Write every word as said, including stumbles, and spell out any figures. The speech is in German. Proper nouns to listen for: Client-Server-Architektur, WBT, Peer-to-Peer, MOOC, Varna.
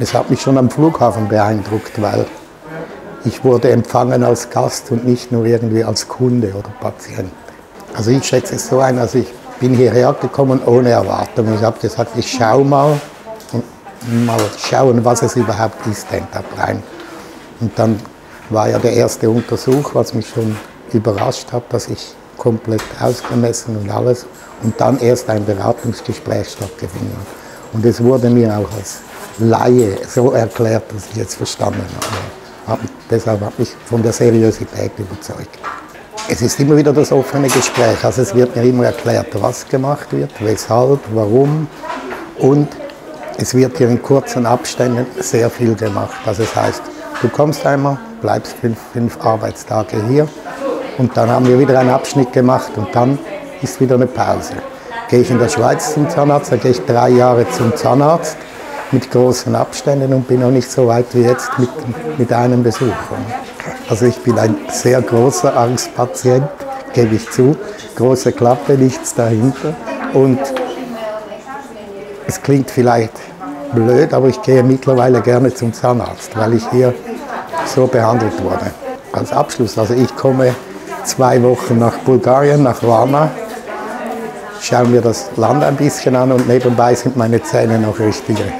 Das hat mich schon am Flughafen beeindruckt, weil ich wurde empfangen als Gast und nicht nur irgendwie als Kunde oder Patient. Also ich schätze es so ein, also ich bin hierher gekommen ohne Erwartungen. Ich habe gesagt, ich schau mal und mal schauen, was es überhaupt ist, denn da rein. Und dann war ja der erste Untersuch, was mich schon überrascht hat, dass ich komplett ausgemessen und alles. Und dann erst ein Beratungsgespräch stattgefunden hat. Und es wurde mir auch als Laie so erklärt, dass ich jetzt verstanden habe. Deshalb hat mich von der Seriosität überzeugt. Es ist immer wieder das offene Gespräch. Also es wird mir immer erklärt, was gemacht wird, weshalb, warum. Und es wird hier in kurzen Abständen sehr viel gemacht. Also es heißt, du kommst einmal, bleibst fünf, fünf Arbeitstage hier. Und dann haben wir wieder einen Abschnitt gemacht und dann ist wieder eine Pause. Gehe ich in der Schweiz zum Zahnarzt, dann gehe ich drei Jahre zum Zahnarzt mit großen Abständen und bin noch nicht so weit wie jetzt mit, mit einem Besuch. Also ich bin ein sehr großer Angstpatient, gebe ich zu. Große Klappe, nichts dahinter. Und es klingt vielleicht blöd, aber ich gehe mittlerweile gerne zum Zahnarzt, weil ich hier so behandelt wurde. Als Abschluss, also ich komme zwei Wochen nach Bulgarien, nach Varna. Schauen wir das Land ein bisschen an und nebenbei sind meine Zähne noch richtiger.